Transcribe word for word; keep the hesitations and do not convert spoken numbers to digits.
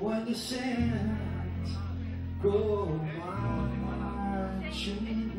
When the sands go marching